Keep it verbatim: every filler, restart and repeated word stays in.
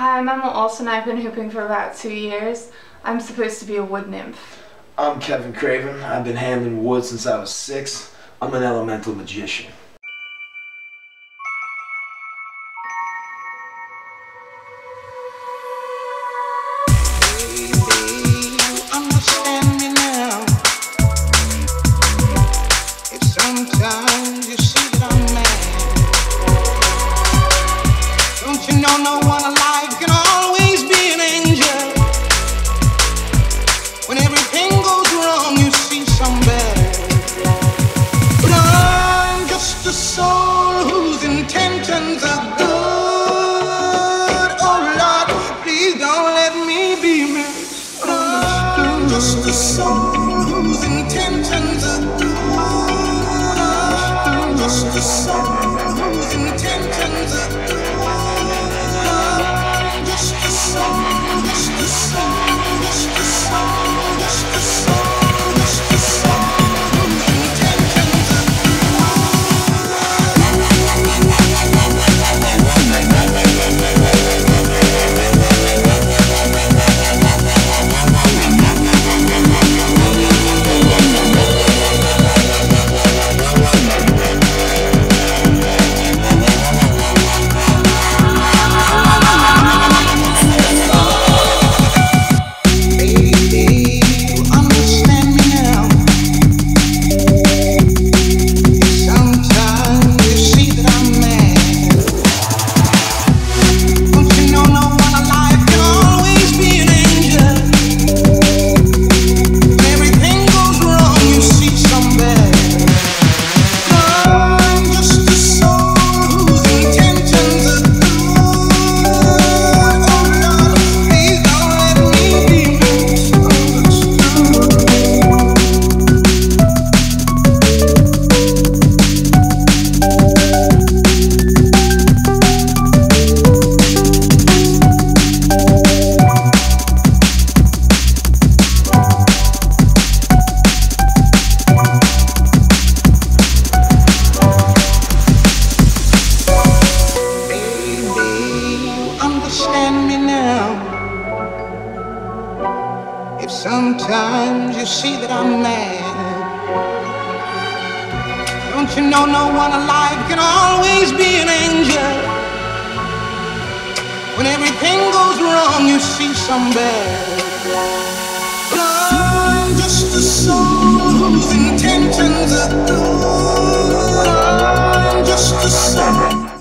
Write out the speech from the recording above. Hi, I'm Emma Olson. I've been hooping for about two years. I'm supposed to be a wood nymph. I'm Kevin Craven. I've been handling wood since I was six. I'm an elemental magician. Just a soul whose intentions are good. Just a soul whose intentions are good. Just a soul, just a soul, just a soul, just a soul, just a soul whose intentions are good. Sometimes you see that I'm mad. Don't you know no one alive can always be an angel? When everything goes wrong, you see some bad. But I'm just a soul whose intentions are good. I'm just a soul.